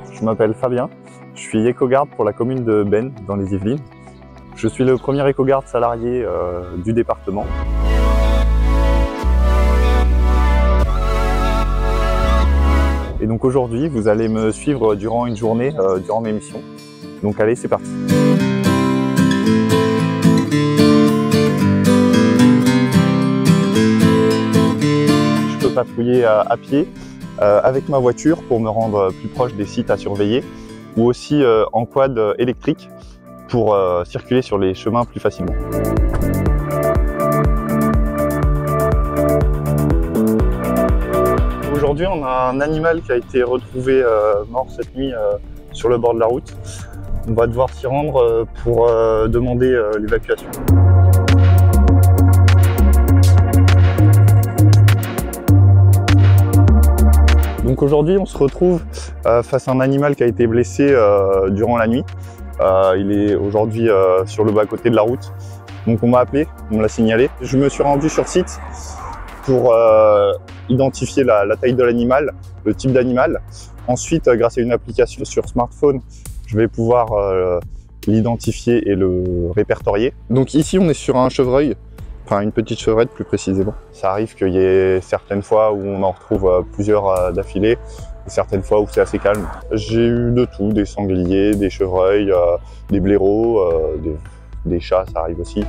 Bonjour, je m'appelle Fabien, je suis éco-garde pour la commune de Beynes, dans les Yvelines. Je suis le premier éco-garde salarié du département. Et donc aujourd'hui, vous allez me suivre durant une journée, durant mes missions. Donc allez, c'est parti. Je peux patrouiller à pied, avec ma voiture pour me rendre plus proche des sites à surveiller, ou aussi en quad électrique pour circuler sur les chemins plus facilement. Aujourd'hui, on a un animal qui a été retrouvé mort cette nuit sur le bord de la route. On va devoir s'y rendre pour demander l'évacuation. Donc aujourd'hui, on se retrouve face à un animal qui a été blessé durant la nuit. Il est aujourd'hui sur le bas-côté de la route. Donc on m'a appelé, on me l'a signalé. Je me suis rendu sur site pour identifier la taille de l'animal, le type d'animal. Ensuite, grâce à une application sur smartphone, je vais pouvoir l'identifier et le répertorier. Donc ici, on est sur un chevreuil. Enfin, une petite chevrette plus précisément. Ça arrive qu'il y ait certaines fois où on en retrouve plusieurs d'affilée, certaines fois où c'est assez calme. J'ai eu de tout, des sangliers, des chevreuils, des blaireaux, des chats, ça arrive aussi.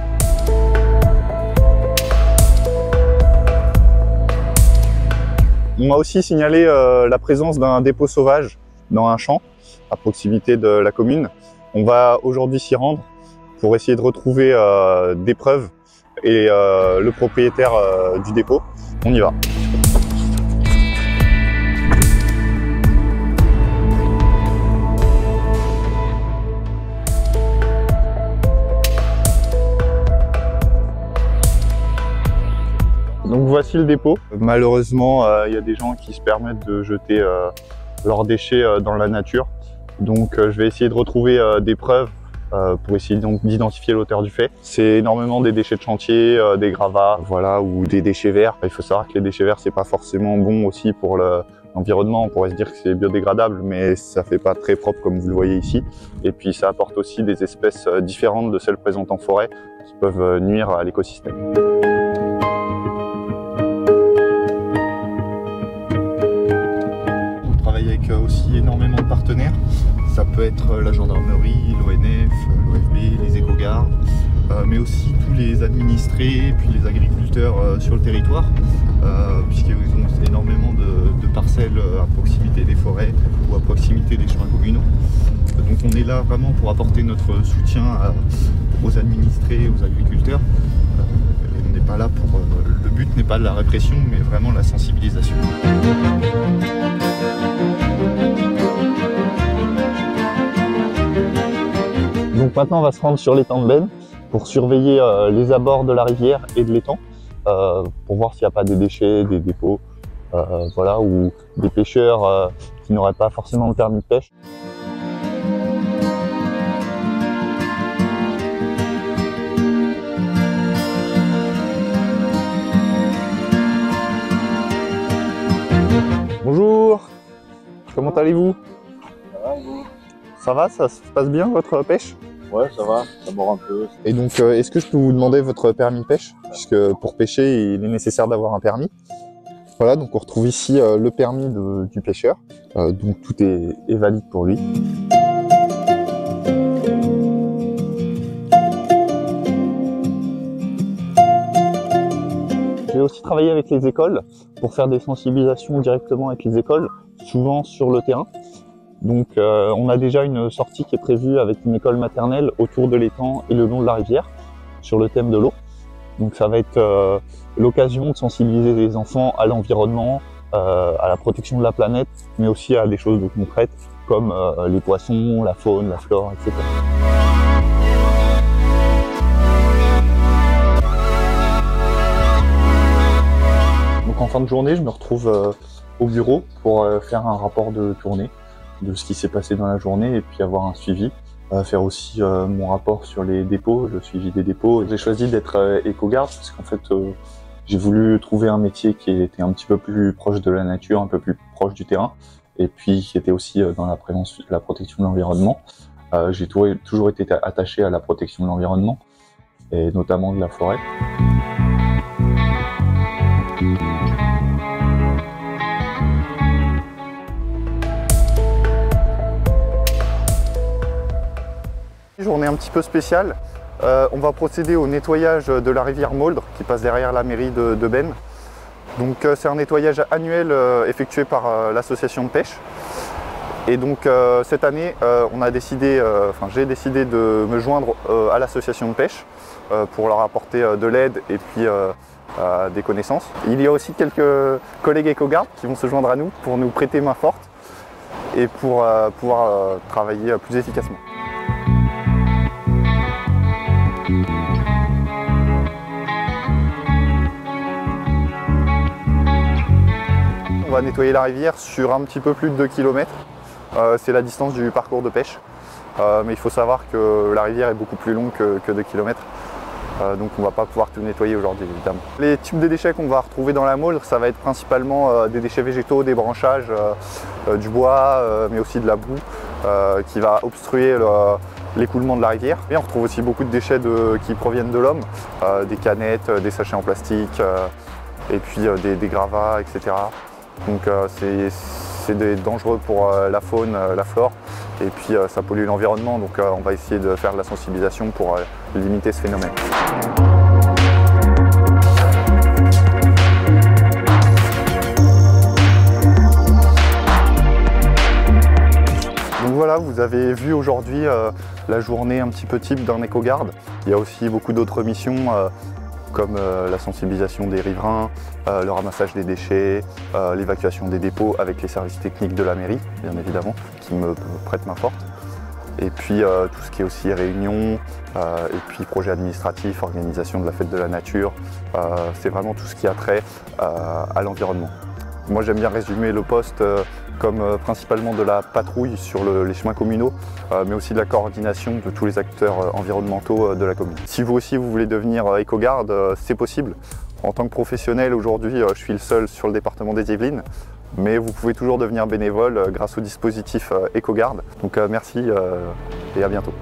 On m'a aussi signalé la présence d'un dépôt sauvage dans un champ à proximité de la commune. On va aujourd'hui s'y rendre pour essayer de retrouver des preuves et le propriétaire du dépôt. On y va. Donc voici le dépôt. Malheureusement, y a des gens qui se permettent de jeter leurs déchets dans la nature. Donc je vais essayer de retrouver des preuves pour essayer d'identifier l'auteur du fait. C'est énormément des déchets de chantier, des gravats, voilà, ou des déchets verts. Il faut savoir que les déchets verts, c'est pas forcément bon aussi pour l'environnement. On pourrait se dire que c'est biodégradable, mais ça fait pas très propre comme vous le voyez ici. Et puis ça apporte aussi des espèces différentes de celles présentes en forêt qui peuvent nuire à l'écosystème. On travaille avec aussi énormément de partenaires. Ça peut être la gendarmerie, l'ONF, l'OFB, les éco-gardes, mais aussi tous les administrés et puis les agriculteurs sur le territoire, puisqu'ils ont énormément de parcelles à proximité des forêts ou à proximité des chemins communaux. Donc on est là vraiment pour apporter notre soutien aux administrés, aux agriculteurs. On n'est pas là pour... Le but n'est pas la répression, mais vraiment la sensibilisation. Donc maintenant, on va se rendre sur l'étang de Beynes pour surveiller les abords de la rivière et de l'étang pour voir s'il n'y a pas des déchets, des dépôts, voilà, ou des pêcheurs qui n'auraient pas forcément le permis de pêche. Bonjour, comment allez-vous? Ça va, vous? Ça va, ça se passe bien votre pêche? Ouais, ça va, ça mord un peu. Et donc, est-ce que je peux vous demander votre permis de pêche? Puisque pour pêcher, il est nécessaire d'avoir un permis. Voilà, donc on retrouve ici le permis du pêcheur. Donc tout est valide pour lui. J'ai aussi travaillé avec les écoles pour faire des sensibilisations directement avec les écoles, souvent sur le terrain. Donc on a déjà une sortie qui est prévue avec une école maternelle autour de l'étang et le long de la rivière sur le thème de l'eau. Donc ça va être l'occasion de sensibiliser les enfants à l'environnement, à la protection de la planète, mais aussi à des choses concrètes comme les poissons, la faune, la flore, etc. Donc en fin de journée, je me retrouve au bureau pour faire un rapport de tournée de ce qui s'est passé dans la journée et puis avoir un suivi, faire aussi mon rapport sur les dépôts, le suivi des dépôts. J'ai choisi d'être éco-garde parce qu'en fait j'ai voulu trouver un métier qui était un petit peu plus proche de la nature, un peu plus proche du terrain et puis qui était aussi dans la prévention, la protection de l'environnement. J'ai toujours été attaché à la protection de l'environnement et notamment de la forêt. Journée un petit peu spéciale, on va procéder au nettoyage de la rivière Mauldre qui passe derrière la mairie de Beynes. Donc c'est un nettoyage annuel effectué par l'association de pêche. Et donc cette année, j'ai décidé de me joindre à l'association de pêche pour leur apporter de l'aide et puis des connaissances. Il y a aussi quelques collègues éco-gardes qui vont se joindre à nous pour nous prêter main forte et pour pouvoir travailler plus efficacement. On va nettoyer la rivière sur un petit peu plus de 2 km. C'est la distance du parcours de pêche. Mais il faut savoir que la rivière est beaucoup plus longue que 2 km. Donc on ne va pas pouvoir tout nettoyer aujourd'hui, évidemment. Les types de déchets qu'on va retrouver dans la Mauldre, ça va être principalement des déchets végétaux, des branchages, du bois, mais aussi de la boue qui va obstruer l'écoulement de la rivière. Et on retrouve aussi beaucoup de déchets qui proviennent de l'homme, des canettes, des sachets en plastique, et puis des gravats, etc. Donc c'est dangereux pour la faune, la flore, et puis ça pollue l'environnement, donc on va essayer de faire de la sensibilisation pour limiter ce phénomène. Donc voilà, vous avez vu aujourd'hui la journée un petit peu type d'un éco-garde. Il y a aussi beaucoup d'autres missions comme la sensibilisation des riverains, le ramassage des déchets, l'évacuation des dépôts avec les services techniques de la mairie, bien évidemment, qui me prêtent main forte. Et puis tout ce qui est aussi réunion, et puis projet administratif, organisation de la fête de la nature, c'est vraiment tout ce qui a trait à l'environnement. Moi j'aime bien résumer le poste comme principalement de la patrouille sur les chemins communaux, mais aussi de la coordination de tous les acteurs environnementaux de la commune. Si vous aussi vous voulez devenir éco-garde, c'est possible. En tant que professionnel, aujourd'hui, je suis le seul sur le département des Yvelines, mais vous pouvez toujours devenir bénévole grâce au dispositif éco-garde. Donc merci et à bientôt.